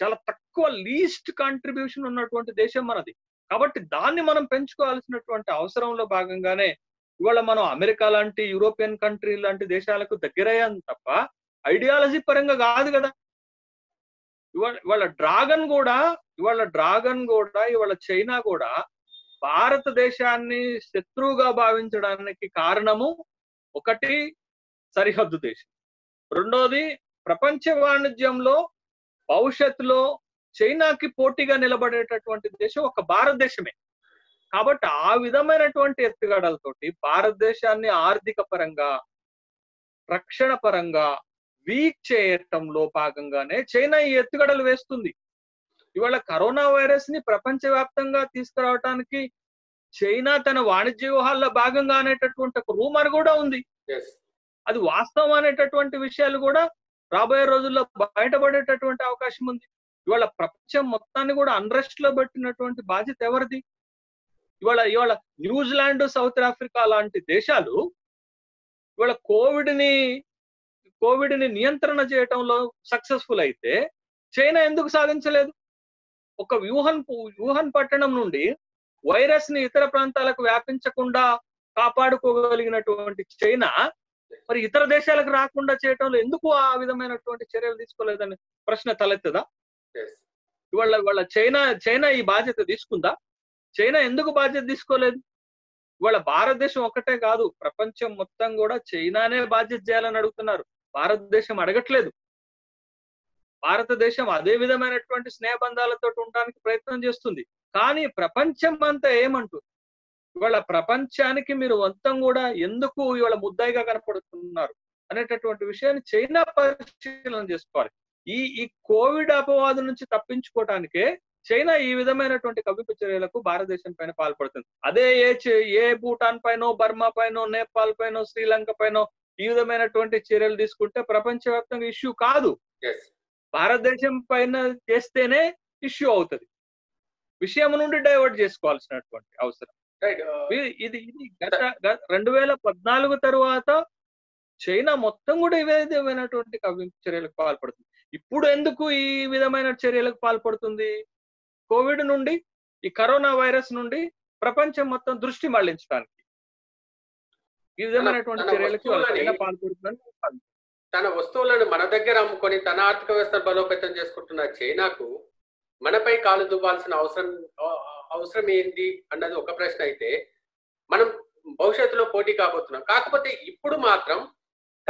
చాలా తక్కువ లీస్ట్ కాంట్రిబ్యూషన్ ఉన్నటువంటి దేశం మనది। కాబట్టి దాన్ని మనం పెంచుకోవాల్సినటువంటి అవసరంలో భాగంగానే ఇవాళ మనం అమెరికా లాంటి యూరోపియన్ కంట్రీ లాంటి దేశాలకు దగ్గరయ్యాం తప్ప ఐడియాలజీ పరంగా కాదు కదా। ఇవాళ ఇవాళ డ్రాగన్ కూడా ఇవాళ డ్రాగన్ కూడా ఇవాళ చైనా కూడా భారతదేశాన్ని శత్రువుగా భావించడానికి కారణము ఒకటి సరిహద్దు దేశం, రెండోది ప్రపంచ వాణిజ్యంలో భవిష్యత్తులో చైనాకి పోటీగా నిలబడేటటువంటి దేశం ఒక భారతదేశమే। కాబట్టి ఆ విధమైనటువంటి ఎత్తుగడలతోటి భారతదేశాన్ని ఆర్థిక పరంగా రక్షణ పరంగా వీక్ చేయటంలో భాగంగానే చైనా ఈ ఎత్తుగడలు వేస్తుంది। ఇవాళ కరోనా వైరస్ ని ప్రపంచవ్యాప్తంగా తీసుకురావడానికి చైనా తన వాణిజ్య వ్యూహాల్లో భాగంగా అనేటటువంటి ఒక రూమర్ కూడా ఉంది, అది వాస్తవం అనేటటువంటి విషయాలు కూడా రాబోయే రోజుల్లో బయటపడేటటువంటి అవకాశం ఉంది। ఇవాళ ప్రపంచం మొత్తాన్ని కూడా అన్రెస్ట్ లో పెట్టినటువంటి బాధ్యత ఎవరిది? ఇవాళ ఇవాళ న్యూజిలాండ్, సౌత్ ఆఫ్రికా లాంటి దేశాలు ఇవాళ కోవిడ్ ని కోవిడ్ ని నియంత్రణ చేయటంలో సక్సెస్ఫుల్ అయితే చైనా ఎందుకు సాధించలేదు? ఒక వ్యూహన్ వ్యూహన్ పట్టణం నుండి వైరస్ ని ఇతర ప్రాంతాలకు వ్యాపించకుండా కాపాడుకోగలిగినటువంటి చైనా మరి ఇతర దేశాలకు రాకుండా చేయటంలో ఎందుకు ఆ విధమైనటువంటి చర్యలు తీసుకోలేదని ప్రశ్న తలెత్తదా? ఇవాళ ఇవాళ చైనా చైనా ఈ బాధ్యత తీసుకుందా? చైనా ఎందుకు బాధ్యత తీసుకోలేదు? ఇవాళ భారతదేశం ఒక్కటే కాదు ప్రపంచం మొత్తం కూడా చైనానే బాధ్యత చేయాలని అడుగుతున్నారు, భారతదేశం అడగట్లేదు। భారతదేశం అదే విధమైనటువంటి స్నేహబంధాలతో ఉండడానికి ప్రయత్నం చేస్తుంది, కానీ ప్రపంచం అంతా ఏమంటుంది? ఇవాళ ప్రపంచానికి మీరు మొత్తం కూడా ఎందుకు ఇవాళ ముద్దాయిగా కనపడుతున్నారు అనేటటువంటి విషయాన్ని చైనా పరిశీలన చేసుకోవాలి। ఈ ఈ కోవిడ్ అపవాదు నుంచి తప్పించుకోవటానికే చైనా ఈ విధమైనటువంటి కవ్వింపు చర్యలకు భారతదేశం పైన పాల్పడుతుంది। అదే ఏ ఏ భూటాన్ పైనో, బర్మా పైనో, నేపాల్ పైనో, శ్రీలంక పైనో ఈ విధమైనటువంటి చర్యలు తీసుకుంటే ప్రపంచవ్యాప్తంగా ఇష్యూ కాదు, భారతదేశం పైన చేస్తేనే ఇష్యూ అవుతుంది। విషయం నుండి డైవర్ట్ చేసుకోవాల్సినటువంటి అవసరం ఇది ఇది గత రెండు వేల పద్నాలుగు తర్వాత చైనా మొత్తం కూడా ఇవే విధమైనటువంటి కవ్వింపు చర్యలకు పాల్పడుతుంది। ఇప్పుడు ఎందుకు ఈ విధమైన చర్యలకు పాల్పడుతుంది? కోవిడ్ నుండి, ఈ కరోనా వైరస్ నుండి ప్రపంచం మొత్తం దృష్టి మళ్లించడానికి ఈ విధమైనటువంటి చర్యలకు పాల్పడుతుందని, తన వస్తువులను మన దగ్గర అమ్ముకొని తన ఆర్థిక వ్యవస్థను బలోపేతం చేసుకుంటున్న చైనాకు మనపై కాలు దువ్వాల్సిన అవసరం అవసరం ఏంటి అన్నది ఒక ప్రశ్న అయితే, మనం భవిష్యత్తులో పోటీ కాబోతున్నాం, కాకపోతే ఇప్పుడు మాత్రం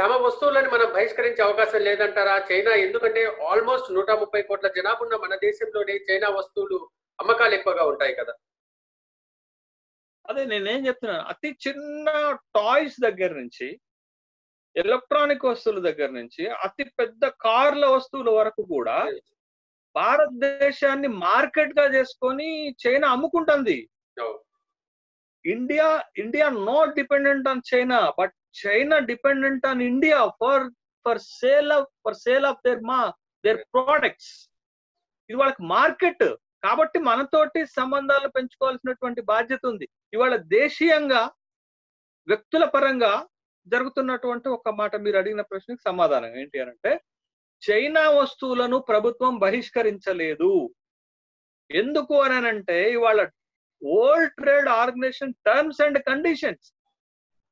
తమ వస్తువులను మనం బహిష్కరించే అవకాశం లేదంటారా చైనా? ఎందుకంటే ఆల్మోస్ట్ నూట ముప్పై కోట్ల జనాభా ఉన్న మన దేశంలోనే చైనా వస్తువులు అమ్మకాలు ఎక్కువగా ఉంటాయి కదా। అదే నేనేం చెప్తున్నాను, అతి చిన్న టాయ్స్ దగ్గర నుంచి, ఎలక్ట్రానిక్ వస్తువుల దగ్గర నుంచి అతి పెద్ద కార్ల వస్తువుల వరకు కూడా భారతదేశాన్ని మార్కెట్ గా చేసుకొని చైనా అమ్ముకుంటుంది। India India not dependent on China, but China dependent on India for for sale of for sale of there మా దేర్ ప్రోడక్ట్స్। ఇది వాళ్ళకి మార్కెట్, కాబట్టి మనతోటి సంబంధాలు పెంచుకోవాల్సినటువంటి బాధ్యత ఉంది। ఇవాళ దేశీయంగా వ్యక్తుల పరంగా జరుగుతున్నటువంటి ఒక మాట మీరు అడిగిన ప్రశ్నకు సమాధానం ఏంటి అంటే, చైనా వస్తువులను ప్రభుత్వం బహిష్కరించలేదు, ఎందుకు అని అంటే ఇవాళ world trade organisation terms and conditions,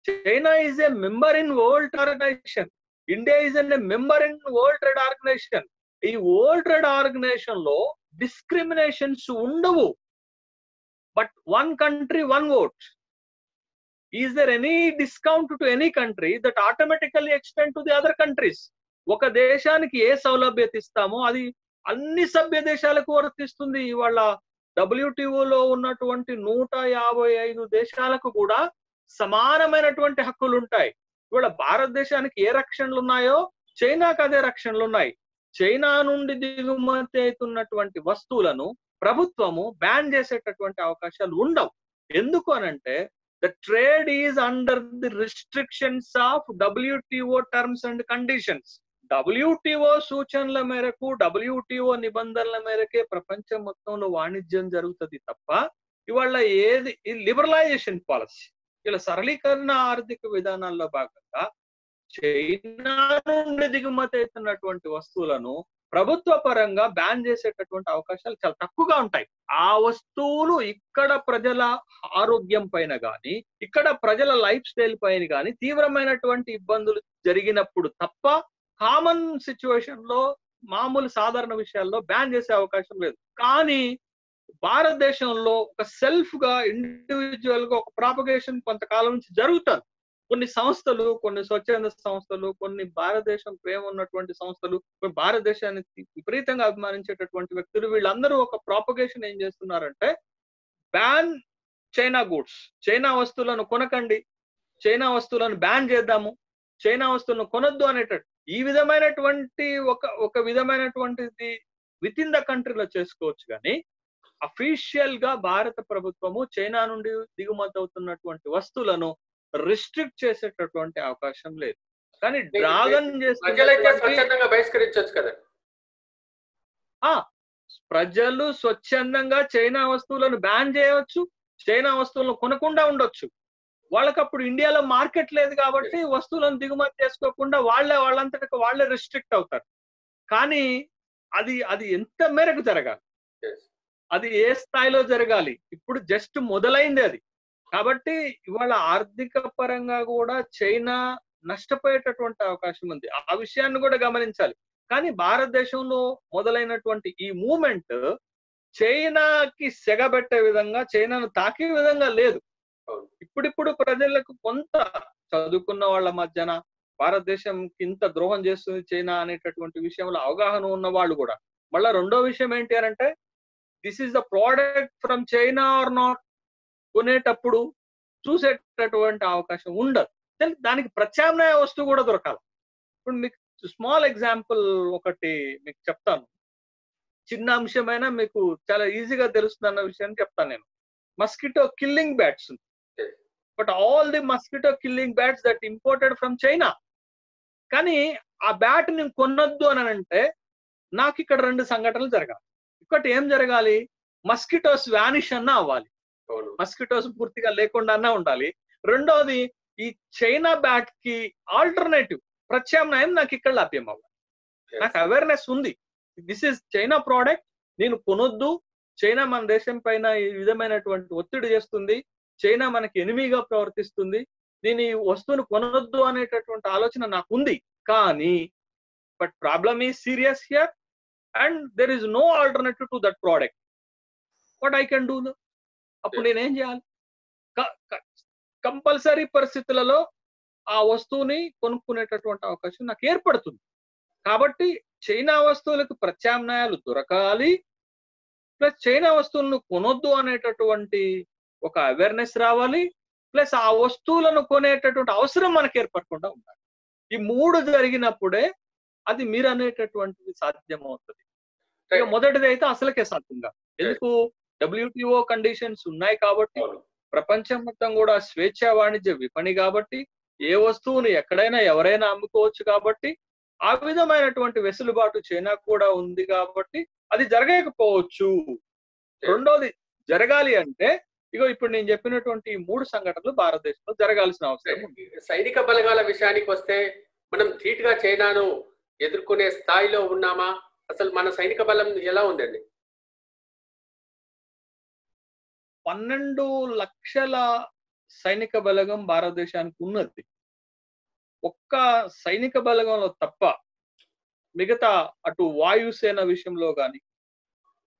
China is a member in world organisation, India is an a member in world trade organisation. ఈ వరల్డ్ ట్రేడ్ ఆర్గనైజేషన్ లో డిస్క్రిమినేషన్స్ ఉండవు, but one country one vote. Is there any discount to any country that automatically extend to the other countries? ఒక దేశానికి ఏ సౌలభ్యత ఇస్తామో అది అన్ని సభ్య దేశాలకు వర్తిస్తుంది। ఇవాళ డబ్ల్యూటీఓలో ఉన్నటువంటి నూట యాభై ఐదు దేశాలకు కూడా సమానమైనటువంటి హక్కులు ఉంటాయి। ఇవాళ భారతదేశానికి ఏ రక్షణలు ఉన్నాయో చైనాకి అదే రక్షణలు ఉన్నాయి। చైనా నుండి దిగుమతి అవుతున్నటువంటి వస్తువులను ప్రభుత్వము బ్యాన్ చేసేటటువంటి అవకాశాలు ఉండవు। ఎందుకు అనంటే the trade is under the restrictions of W T O terms and conditions। W T O సూచనల మేరకు W T O నిబంధనల మేరకే ప్రపంచం మొత్తంలో వాణిజ్యం జరుగుతుంది తప్ప ఇవాళ ఏది లిబరలైజేషన్ పాలసీ ఇలా సరళీకరణ ఆర్థిక విధానాల్లో భాగంగా చైనా నుండి దిగుమతి అవుతున్నటువంటి వస్తువులను ప్రభుత్వ పరంగా బ్యాన్ చేసేటటువంటి అవకాశాలు చాలా తక్కువగా ఉంటాయి। ఆ వస్తువులు ఇక్కడ ప్రజల ఆరోగ్యం పైన కానీ ఇక్కడ ప్రజల లైఫ్ స్టైల్ పైన కానీ తీవ్రమైనటువంటి ఇబ్బందులు జరిగినప్పుడు తప్ప కామన్ సిచ్యువేషన్ లో మామూలు సాధారణ విషయాల్లో బ్యాన్ చేసే అవకాశం లేదు। కానీ భారతదేశంలో ఒక సెల్ఫ్ గా ఇండివిజువల్ గా ఒక ప్రాపగేషన్ కొంతకాలం నుంచి జరుగుతుంది। కొన్ని సంస్థలు కొన్ని స్వచ్ఛంద సంస్థలు కొన్ని భారతదేశం ప్రేమ ఉన్నటువంటి సంస్థలు కొన్ని భారతదేశాన్ని విపరీతంగా అభిమానించేటటువంటి వ్యక్తులు వీళ్ళందరూ ఒక ప్రాపగేషన్ ఏం చేస్తున్నారంటే బ్యాన్ చైనా గూడ్స్, చైనా వస్తువులను కొనకండి, చైనా వస్తువులను బ్యాన్ చేద్దాము, చైనా వస్తువులను కొనొద్దు అనేటట్టు ఈ విధమైనటువంటి ఒక ఒక విధమైనటువంటిది విత్ ఇన్ ద కంట్రీలో చేసుకోవచ్చు। కానీ అఫీషియల్ గా భారత ప్రభుత్వము చైనా నుండి దిగుమతి అవుతున్నటువంటి వస్తువులను రిస్ట్రిక్ట్ చేసేటటువంటి అవకాశం లేదు। కానీ డ్రాగన్ చేస్తే బహిష్కరించవచ్చు కదా, ప్రజలు స్వచ్ఛందంగా చైనా వస్తువులను బ్యాన్ చేయవచ్చు, చైనా వస్తువులను కొనకుండా ఉండొచ్చు। వాళ్ళకి అప్పుడు ఇండియాలో మార్కెట్ లేదు కాబట్టి వస్తువులను దిగుమతి చేసుకోకుండా వాళ్ళే వాళ్ళంతటా వాళ్ళే రిస్ట్రిక్ట్ అవుతారు। కానీ అది అది ఎంత మేరకు జరగాలి, అది ఏ స్థాయిలో జరగాలి, ఇప్పుడు జస్ట్ మొదలైంది అది। కాబట్టి ఇవాళ ఆర్థిక పరంగా కూడా చైనా నష్టపోయేటటువంటి అవకాశం ఉంది, ఆ విషయాన్ని కూడా గమనించాలి। కానీ భారతదేశంలో మొదలైనటువంటి ఈ మూమెంట్ చైనాకి సెగబెట్టే విధంగా చైనాను తాకే విధంగా లేదు। ఇప్పుడిప్పుడు ప్రజలకు కొంత చదువుకున్న వాళ్ళ మధ్యన భారతదేశంకి ఇంత ద్రోహం చేస్తుంది చైనా అనేటటువంటి విషయంలో అవగాహన ఉన్న వాళ్ళు కూడా మళ్ళీ రెండో విషయం ఏంటి అంటే this is the product from China or not కొనేటప్పుడు చూసేటటువంటి అవకాశం ఉండదు। దానికి ప్రత్యామ్నాయ వస్తువు కూడా దొరకాలి। ఇప్పుడు మీకు స్మాల్ ఎగ్జాంపుల్ ఒకటి మీకు చెప్తాను, చిన్న అంశమైనా మీకు చాలా ఈజీగా తెలుస్తుంది అన్న విషయాన్ని చెప్తాను నేను। Mosquito killing bats, but all the mosquito killing bats that imported from China, కానీ ఆ బ్యాట్ నేను కొనొద్దు అని అంటే నాకు ఇక్కడ రెండు సంఘటనలు జరగాలి। ఒకటి ఏం జరగాలి, మస్కిటోస్ వ్యానిష్ అన్నా అవ్వాలి, మస్కిటోస్ పూర్తిగా లేకుండా అన్నా ఉండాలి। రెండోది ఈ చైనా బ్యాట్ కి ఆల్టర్నేటివ్ ప్రత్యామ్నాయం నాకు ఇక్కడ లభ్యం అవ్వాలి, నాకు అవేర్నెస్ ఉంది దిస్ ఈజ్ చైనా ప్రోడక్ట్ నేను కొనొద్దు, చైనా మన దేశం పైన ఈ విధమైనటువంటి ఒత్తిడి చేస్తుంది, చైనా మనకి ఎనిమిగా ప్రవర్తిస్తుంది, నేను ఈ వస్తువును కొనొద్దు అనేటటువంటి ఆలోచన నాకు ఉంది। కానీ but problem is serious here and there is no alternative to that product, what I can do? అప్పుడు నేనేం చేయాలి? కంపల్సరీ పరిస్థితులలో ఆ వస్తువుని కొనుక్కునేటటువంటి అవకాశం నాకు ఏర్పడుతుంది। కాబట్టి చైనా వస్తువులకు ప్రత్యామ్నాయాలు దొరకాలి, ప్లస్ చైనా వస్తువులను కొనొద్దు అనేటటువంటి ఒక అవేర్నెస్ రావాలి, ప్లస్ ఆ వస్తువులను కొనేటటువంటి అవసరం మనకు ఏర్పడకుండా ఉండాలి। ఈ మూడు జరిగినప్పుడే అది మీరు అనేటటువంటిది సాధ్యమవుతుంది। మొదటిది అయితే అసలుకే సాధ్యంగా, ఎందుకు డబ్ల్యూటీఓ కండిషన్స్ ఉన్నాయి కాబట్టి, ప్రపంచం మొత్తం కూడా స్వేచ్ఛా వాణిజ్య విపణి కాబట్టి ఏ వస్తువును ఎక్కడైనా ఎవరైనా అమ్ముకోవచ్చు కాబట్టి ఆ విధమైనటువంటి వెసులుబాటు చైనా కూడా ఉంది కాబట్టి అది జరగకపోవచ్చు। రెండోది జరగాలి అంటే ఇగో ఇప్పుడు నేను చెప్పినటువంటి మూడు సంఘటనలు భారతదేశంలో జరగాల్సిన అవసరం ఉంది। సైనిక బలగాల విషయానికి వస్తే మనం ధీటుగా చైనాను ఎదుర్కొనే స్థాయిలో ఉన్నామా? అసలు మన సైనిక బలం ఎలా ఉందండి? పన్నెండు లక్షల సైనిక బలగం భారతదేశానికి ఉన్నది। ఒక్క సైనిక బలగంలో తప్ప మిగతా అటు వాయుసేన విషయంలో కానీ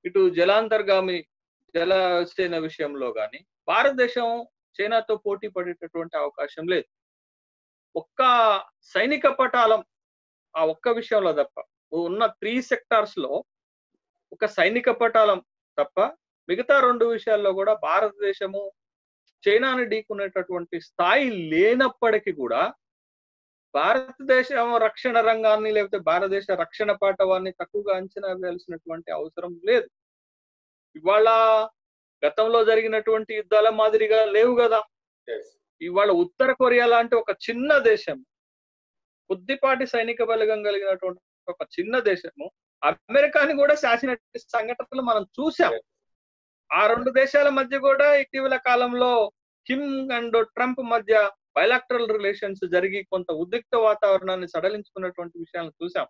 ఇటు జలాంతర్గామి జలసేన విషయంలో కానీ భారతదేశం చైనాతో పోటీ పడేటటువంటి అవకాశం లేదు। ఒక్క సైనిక పటాలం ఆ ఒక్క విషయంలో తప్ప ఉన్న త్రీ సెక్టార్స్ లో ఒక సైనిక పటాలం తప్ప మిగతా రెండు విషయాల్లో కూడా భారతదేశము చైనాని ఢీకొనేటటువంటి స్థాయి లేనప్పటికీ కూడా భారతదేశం రక్షణ రంగాన్ని లేకపోతే భారతదేశ రక్షణ పాఠవాన్ని తక్కువగా అంచనా వేయాల్సినటువంటి అవసరం లేదు. ఇవాళ గతంలో జరిగినటువంటి యుద్ధాల మాదిరిగా లేవు కదా. ఇవాళ ఉత్తర కొరియా లాంటి ఒక చిన్న దేశం, కొద్దిపాటి సైనిక బలగం కలిగినటువంటి ఒక చిన్న దేశము అమెరికాని కూడా శాసినటువంటి సంఘటనలు మనం చూసాం. ఆ రెండు దేశాల మధ్య కూడా ఇటీవల కాలంలో కిమ్ అండ్ ట్రంప్ మధ్య బైలాక్టరల్ రిలేషన్స్ జరిగి కొంత ఉద్రిక్త వాతావరణాన్ని సడలించుకున్నటువంటి విషయాలను చూసాం.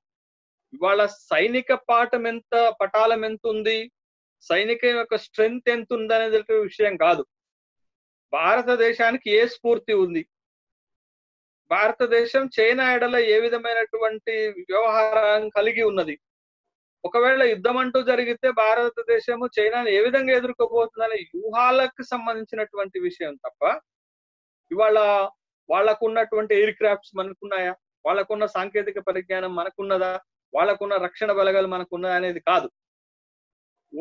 ఇవాళ సైనిక పాఠం ఎంత పటాలం ఎంత ఉంది, సైనిక యొక్క స్ట్రెంగ్త్ ఎంత ఉంది అనేది విషయం కాదు, భారతదేశానికి ఏ స్ఫూర్తి ఉంది, భారతదేశం చైనా ఎడల ఏ విధమైనటువంటి వ్యవహారం కలిగి ఉన్నది, ఒకవేళ యుద్ధం అంటూ జరిగితే భారతదేశము చైనాను ఏ విధంగా ఎదుర్కోబోతుందనే వ్యూహాలకు సంబంధించినటువంటి విషయం తప్ప ఇవాళ వాళ్ళకున్నటువంటి ఎయిర్ క్రాఫ్ట్స్ మనకున్నాయా, వాళ్ళకున్న సాంకేతిక పరిజ్ఞానం మనకున్నదా, వాళ్ళకున్న రక్షణ బలగాలు మనకున్నదా అనేది కాదు.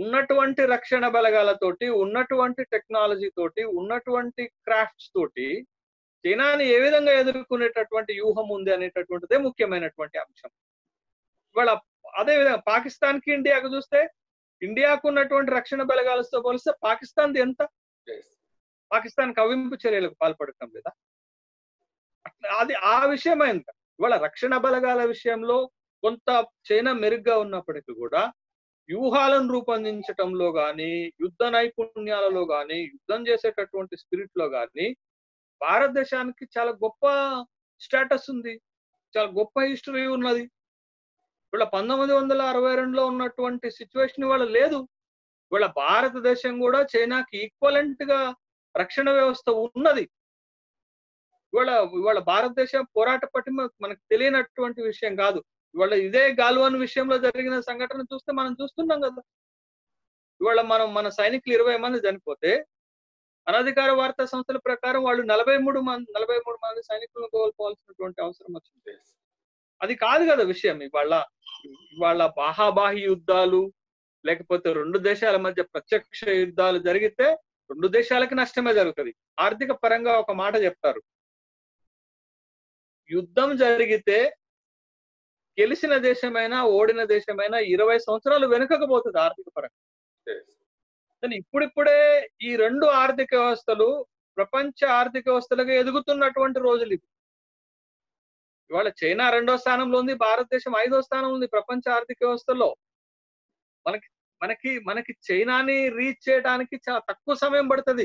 ఉన్నటువంటి రక్షణ బలగాలతోటి, ఉన్నటువంటి టెక్నాలజీ తోటి, ఉన్నటువంటి క్రాఫ్ట్స్ తోటి చైనాని ఏ విధంగా ఎదుర్కొనేటటువంటి వ్యూహం ఉంది అనేటటువంటిదే ముఖ్యమైనటువంటి అంశం. ఇవాళ అదేవిధంగా పాకిస్తాన్కి ఇండియాకు చూస్తే ఇండియాకు ఉన్నటువంటి రక్షణ బలగాలతో పోలిస్తే పాకిస్తాన్ది ఎంత? పాకిస్తాన్ కవింపు చర్యలకు పాల్పడటం లేదా? అది ఆ విషయమైంది. ఇవాళ రక్షణ బలగాల విషయంలో కొంత చైనా మెరుగ్గా ఉన్నప్పటికీ కూడా వ్యూహాలను రూపొందించటంలో కానీ, యుద్ధ నైపుణ్యాలలో కానీ, యుద్ధం చేసేటటువంటి స్పిరిట్లో కానీ భారతదేశానికి చాలా గొప్ప స్టేటస్ ఉంది, చాలా గొప్ప హిస్టరీ ఉన్నది. వీళ్ళ పంతొమ్మిది వందల అరవై రెండులో ఉన్నటువంటి సిచ్యువేషన్ ఇవాళ లేదు. వీళ్ళ భారతదేశం కూడా చైనాకి ఈక్వలెంట్ గా రక్షణ వ్యవస్థ ఉన్నది. ఇవాళ ఇవాళ భారతదేశం పోరాట పటిమ మనకు తెలియనటువంటి విషయం కాదు. ఇవాళ ఇదే గాల్వాన్ విషయంలో జరిగిన సంఘటన చూస్తే మనం చూస్తున్నాం కదా. ఇవాళ మనం మన సైనికులు ఇరవై మంది చనిపోతే అనధికార వార్తా సంస్థల ప్రకారం వాళ్ళు నలభై మూడు మంది నలభై మూడు మంది సైనికులను కోల్పోవాల్సినటువంటి అవసరం వచ్చింది. అది కాదు కదా విషయం. ఇవాళ ఇవాళ బాహాబాహి యుద్ధాలు లేకపోతే రెండు దేశాల మధ్య ప్రత్యక్ష యుద్ధాలు జరిగితే రెండు దేశాలకి నష్టమే జరుగుతుంది. ఆర్థిక పరంగా ఒక మాట చెప్తారు, యుద్ధం జరిగితే గెలిచిన దేశమైనా ఓడిన దేశమైనా ఇరవై సంవత్సరాలు వెనుకకపోతుంది ఆర్థిక పరంగా. కానీ ఇప్పుడిప్పుడే ఈ రెండు ఆర్థిక వ్యవస్థలు ప్రపంచ ఆర్థిక వ్యవస్థలుగా ఎదుగుతున్నటువంటి రోజులు ఇవి. ఇవాళ చైనా రెండో స్థానంలో ఉంది, భారతదేశం ఐదో స్థానంలో ఉంది ప్రపంచ ఆర్థిక వ్యవస్థలో. మనకి మనకి మనకి చైనాని రీచ్ చేయడానికి చాలా తక్కువ సమయం పడుతుంది.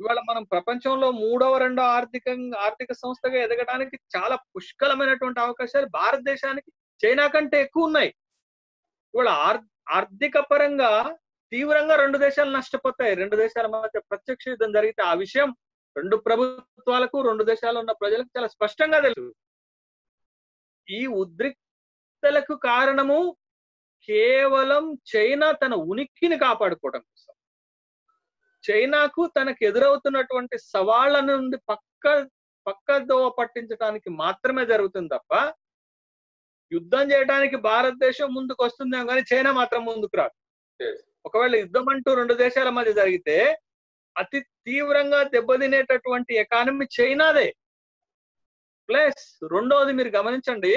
ఇవాళ మనం ప్రపంచంలో మూడవ రెండో ఆర్థిక ఆర్థిక సంస్థగా ఎదగడానికి చాలా పుష్కలమైనటువంటి అవకాశాలు భారతదేశానికి చైనా కంటే ఎక్కువ ఉన్నాయి. ఇవాళ ఆర్థిక పరంగా తీవ్రంగా రెండు దేశాలు నష్టపోతాయి. రెండు దేశాల మధ్య ప్రత్యక్ష యుద్ధం జరిగితే ఆ విషయం రెండు ప్రభుత్వాలకు, రెండు దేశాలు ఉన్న ప్రజలకు చాలా స్పష్టంగా తెలుసు. ఈ ఉద్రిక్తలకు కారణము కేవలం చైనా తన ఉనికిని కాపాడుకోవడం కోసం, చైనాకు తనకు ఎదురవుతున్నటువంటి సవాళ్ల నుండి పక్క పక్కదోవ పట్టించడానికి మాత్రమే జరుగుతుంది తప్ప యుద్ధం చేయడానికి భారతదేశం ముందుకు వస్తుందేమో కానీ చైనా మాత్రం ముందుకు రాదు. ఒకవేళ యుద్ధం అంటూ రెండు దేశాల మధ్య జరిగితే అతి తీవ్రంగా దెబ్బతినేటటువంటి ఎకానమీ చైనాదే. ప్లస్ రెండవది మీరు గమనించండి,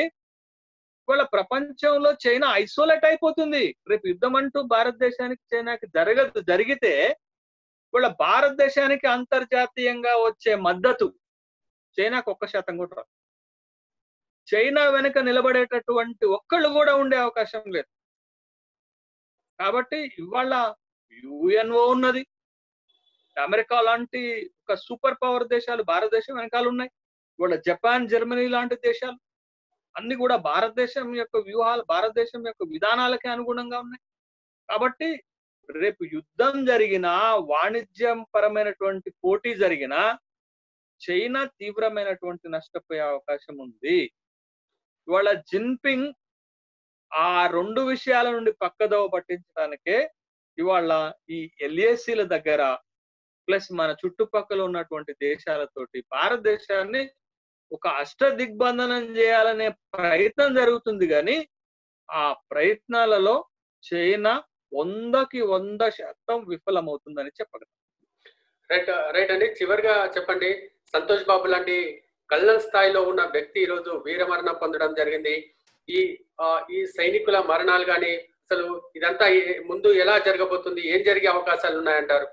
ఇవాళ ప్రపంచంలో చైనా ఐసోలేట్ అయిపోతుంది. రేపు యుద్ధం అంటూ భారతదేశానికి చైనాకి జరగదు జరిగితే ఇవాళ భారతదేశానికి అంతర్జాతీయంగా వచ్చే మద్దతు చైనాకు ఒక్క శాతం కూడా రాదు. చైనా వెనుక నిలబడేటటువంటి ఒక్కళ్ళు కూడా ఉండే అవకాశం లేదు. కాబట్టి ఇవాళ యుఎన్ఓ ఉన్నది, అమెరికా లాంటి ఒక సూపర్ పవర్ దేశాలు భారతదేశం వెనకాల ఉన్నాయి. ఇవాళ జపాన్, జర్మనీ లాంటి దేశాలు అన్ని కూడా భారతదేశం యొక్క వ్యూహాలు, భారతదేశం యొక్క విధానాలకే అనుగుణంగా ఉన్నాయి. కాబట్టి రేపు యుద్ధం జరిగినా, వాణిజ్యం పరమైనటువంటి పోటీ జరిగినా చైనా తీవ్రమైనటువంటి నష్టపోయే అవకాశం ఉంది. ఇవాళ జిన్పింగ్ ఆ రెండు విషయాల నుండి పక్కదోవ పట్టించడానికే ఇవాళ ఈ ఎల్ఏసీల దగ్గర ప్లస్ మన చుట్టుపక్కల ఉన్నటువంటి దేశాలతోటి భారతదేశాన్ని ఒక అష్ట దిగ్బంధనం చేయాలనే ప్రయత్నం జరుగుతుంది. కానీ ఆ ప్రయత్నాలలో చైనా వందకి వంద శాతం విఫలమవుతుందని చెప్పగలం. రైట్ రైట్ అండి. చివర్గా చెప్పండి, సంతోష్ బాబు లాంటి కల్నల్ స్థాయిలో ఉన్న వ్యక్తి ఈ రోజు వీరమరణం పొందడం జరిగింది. ఈ ఈ సైనికుల మరణాలు గాని అసలు ఇదంతా ముందు ఎలా జరగబోతుంది, ఏం జరిగే అవకాశాలు ఉన్నాయంటారు?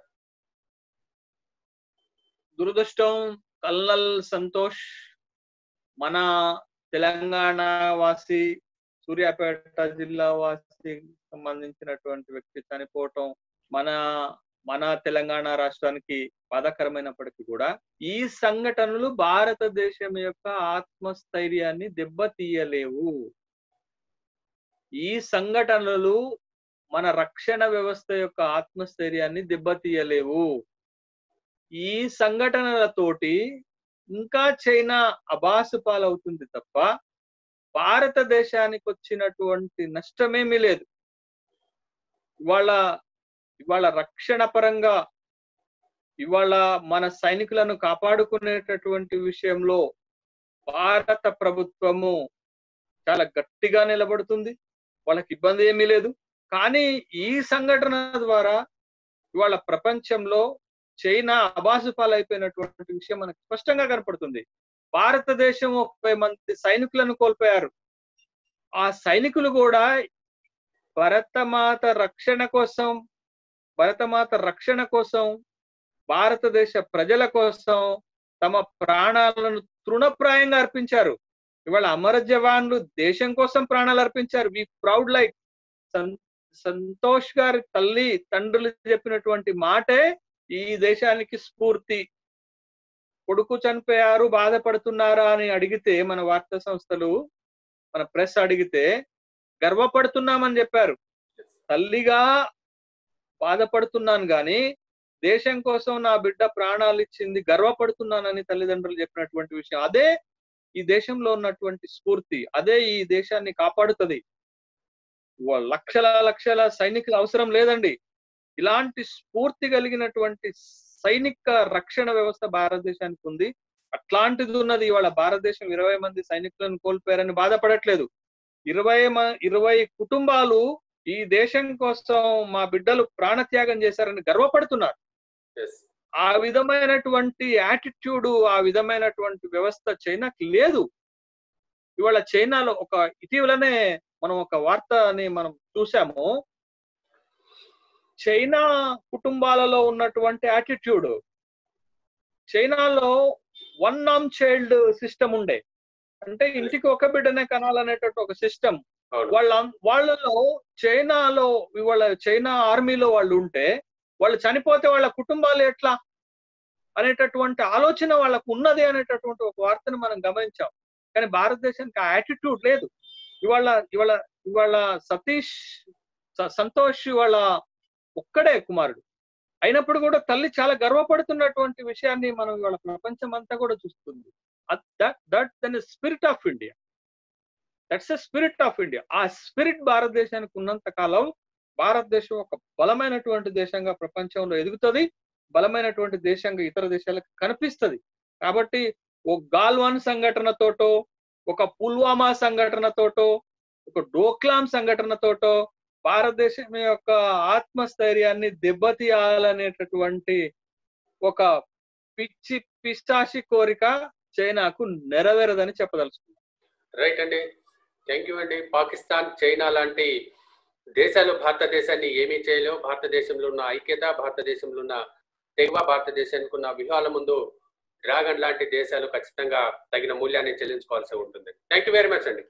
దురదృష్టం కల్నల్ సంతోష్ మన తెలంగాణ వాసి, సూర్యాపేట జిల్లా వాసి సంబంధించినటువంటి వ్యక్తి చనిపోవటం మన మన తెలంగాణ రాష్ట్రానికి బాధాకరమైనప్పటికీ కూడా ఈ సంఘటనలు భారతదేశం యొక్క ఆత్మస్థైర్యాన్ని దెబ్బతీయలేవు. ఈ సంఘటనలు మన రక్షణ వ్యవస్థ యొక్క ఆత్మస్థైర్యాన్ని దెబ్బతీయలేవు. ఈ సంఘటనలతోటి ఇంకా చైనా అబాసు పాలవుతుంది తప్ప భారతదేశానికి వచ్చినటువంటి నష్టమేమీ లేదు. ఇవాళ ఇవాళ రక్షణ పరంగా ఇవాళ మన సైనికులను కాపాడుకునేటటువంటి విషయంలో భారత ప్రభుత్వము చాలా గట్టిగా నిలబడుతుంది, వాళ్ళకి ఇబ్బంది ఏమీ లేదు. కానీ ఈ సంఘటన ద్వారా ఇవాళ ప్రపంచంలో చైనా అబాసు పాలైపోయినటువంటి విషయం మనకు స్పష్టంగా కనపడుతుంది. భారతదేశం ముప్పై మంది సైనికులను కోల్పోయారు. ఆ సైనికులు కూడా భరతమాత రక్షణ కోసం భరతమాత రక్షణ కోసం భారతదేశ ప్రజల కోసం తమ ప్రాణాలను తృణప్రాయంగా అర్పించారు. ఇవాళ అమర జవాన్లు దేశం కోసం ప్రాణాలు అర్పించారు. వి ప్రౌడ్ లైక్ సంతోష్ గారి తల్లి తండ్రులు చెప్పినటువంటి మాటే ఈ దేశానికి స్ఫూర్తి. కొడుకు చనిపోయారు బాధపడుతున్నారా అని అడిగితే మన వార్తా సంస్థలు మన ప్రెస్ అడిగితే గర్వపడుతున్నామని చెప్పారు. తల్లిగా బాధపడుతున్నాను కానీ దేశం కోసం నా బిడ్డ ప్రాణాలు ఇచ్చింది గర్వపడుతున్నానని తల్లిదండ్రులు చెప్పినటువంటి విషయం అదే ఈ దేశంలో ఉన్నటువంటి స్ఫూర్తి, అదే ఈ దేశాన్ని కాపాడుతుంది. లక్షల లక్షల సైనికుల అవసరం లేదండి. ఇలాంటి స్ఫూర్తి కలిగినటువంటి సైనిక రక్షణ వ్యవస్థ భారతదేశానికి ఉంది. అట్లాంటిది ఉన్నది ఇవాళ భారతదేశం ఇరవై మంది సైనికులను కోల్పోయారని బాధపడట్లేదు. ఇరవై ఇరవై కుటుంబాలు ఈ దేశం కోసం మా బిడ్డలు ప్రాణత్యాగం చేశారని గర్వపడుతున్నారు. ఆ విధమైనటువంటి యాటిట్యూడ్, ఆ విధమైనటువంటి వ్యవస్థ చైనాకి లేదు. ఇవాళ చైనాలో ఒక ఇటీవలనే మనం ఒక వార్తని మనం చూసాము, చైనా కుటుంబాలలో ఉన్నటువంటి యాటిట్యూడ్. చైనాలో వన్ నామ్ చైల్డ్ సిస్టమ్ ఉండే, అంటే ఇంటికి ఒక బిడ్డనే కనాలనేటట్టు ఒక సిస్టమ్ వాళ్ళ వాళ్ళలో చైనాలో ఇవాళ చైనా ఆర్మీలో వాళ్ళు ఉంటే వాళ్ళు చనిపోతే వాళ్ళ కుటుంబాలు ఎట్లా అనేటటువంటి ఆలోచన వాళ్ళకు ఉన్నది అనేటటువంటి ఒక వార్తను మనం గమనించాం. కానీ భారతదేశానికి ఆ యాటిట్యూడ్ లేదు. ఇవాళ ఇవాళ ఇవాళ సతీష్ సంతోష్ ఇవాళ ఒక్కడే కుమారుడు అయినప్పుడు కూడా తల్లి చాలా గర్వపడుతున్నటువంటి విషయాన్ని మనం ఇవాళ ప్రపంచం అంతా కూడా చూస్తుంది. That that spirit of India, that's the spirit of India. ఆ స్పిరిట్ భారతదేశానికి ఉన్నంత కాలం భారతదేశం ఒక బలమైనటువంటి దేశంగా ప్రపంచంలో ఎదుగుతుంది, బలమైనటువంటి దేశంగా ఇతర దేశాలకు కనిపిస్తుంది. కాబట్టి ఒక గాల్వాన్ సంఘటనతోటో, ఒక పుల్వామా సంఘటనతోటో, ఒక డోక్లాం సంఘటనతోటో భారతదేశం యొక్క ఆత్మస్థైర్యాన్ని దెబ్బతీయాలనేటటువంటి ఒక పిచ్చి పిస్తాసి కోరిక చైనాకు నెరవేరదని చెప్పదలుచుకున్నాను. రైట్ అండి, థ్యాంక్ యూ అండి. పాకిస్తాన్, చైనా లాంటి దేశాలు భారతదేశాన్ని ఏమీ చేయలేవు. భారతదేశంలో ఉన్న ఐక్యత, భారతదేశంలో ఉన్న తెగువ, భారతదేశానికి ఉన్న వ్యూహాల ముందు డ్రాగన్ లాంటి దేశాలు ఖచ్చితంగా తగిన మూల్యాన్ని చెల్లించుకోవాల్సి ఉంటుంది. థ్యాంక్ యూ వెరీ మచ్ అండి.